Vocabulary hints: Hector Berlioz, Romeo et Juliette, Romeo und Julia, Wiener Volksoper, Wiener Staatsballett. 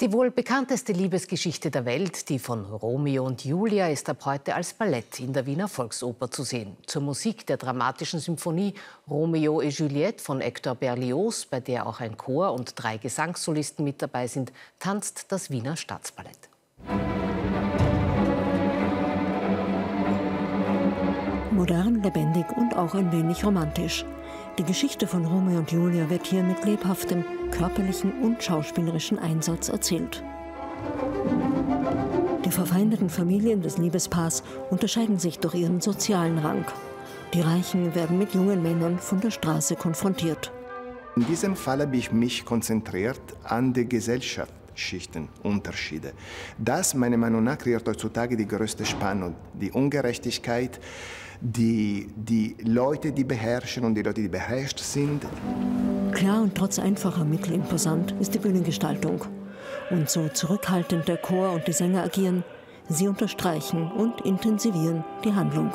Die wohl bekannteste Liebesgeschichte der Welt, die von Romeo und Julia, ist ab heute als Ballett in der Wiener Volksoper zu sehen. Zur Musik der dramatischen Symphonie Romeo et Juliette von Hector Berlioz, bei der auch ein Chor und 3 Gesangssolisten mit dabei sind, tanzt das Wiener Staatsballett. Modern, lebendig und auch ein wenig romantisch. Die Geschichte von Romeo und Julia wird hier mit lebhaftem, körperlichen und schauspielerischen Einsatz erzählt. Die verfeindeten Familien des Liebespaars unterscheiden sich durch ihren sozialen Rang. Die Reichen werden mit jungen Männern von der Straße konfrontiert. In diesem Fall habe ich mich konzentriert an die Gesellschaftsschichtenunterschiede. Das, meiner Meinung nach, kreiert heutzutage die größte Spannung, die Ungerechtigkeit, die Leute, die beherrschen und die Leute, die beherrscht sind. Klar und trotz einfacher Mittel imposant ist die Bühnengestaltung. Und so zurückhaltend der Chor und die Sänger agieren, sie unterstreichen und intensivieren die Handlung.